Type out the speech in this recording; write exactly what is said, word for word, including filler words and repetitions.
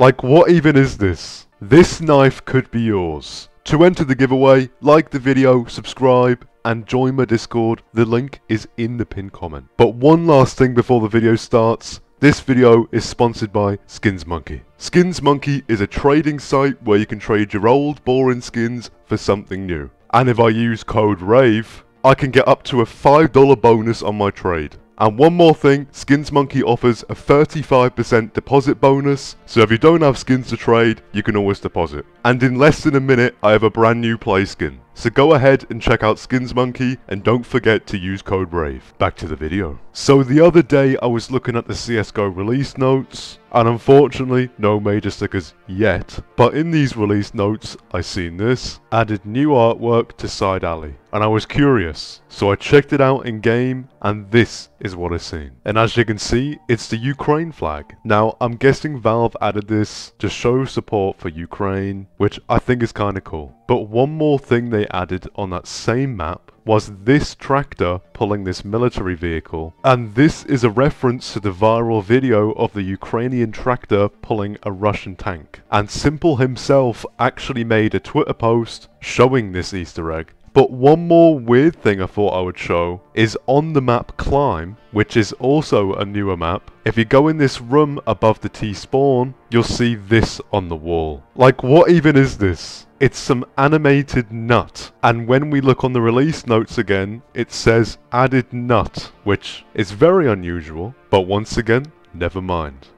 Like, what even is this? This knife could be yours. To enter the giveaway, like the video, subscribe, and join my Discord. The link is in the pinned comment. But one last thing before the video starts. This video is sponsored by SkinsMonkey. SkinsMonkey is a trading site where you can trade your old boring skins for something new. And if I use code RAVE, I can get up to a five dollar bonus on my trade. And one more thing, SkinsMonkey offers a thirty-five percent deposit bonus, so if you don't have skins to trade, you can always deposit. And in less than a minute, I have a brand new play skin. So go ahead and check out SkinsMonkey, and don't forget to use code RAVE. Back to the video. So the other day, I was looking at the C S G O release notes, and unfortunately, no major stickers yet. But in these release notes, I seen this, added new artwork to Side Alley. And I was curious, so I checked it out in game, and this is what I seen. And as you can see, it's the Ukraine flag. Now, I'm guessing Valve added this to show support for Ukraine, which I think is kinda cool. But one more thing they added on that same map was this tractor pulling this military vehicle. And this is a reference to the viral video of the Ukrainian tractor pulling a Russian tank. And Simple himself actually made a Twitter post showing this Easter egg. But one more weird thing I thought I would show is on the map Climb, which is also a newer map. If you go in this room above the T-spawn, you'll see this on the wall. Like, what even is this? It's some animated nut. And when we look on the release notes again, it says added nut, which is very unusual. But once again, never mind.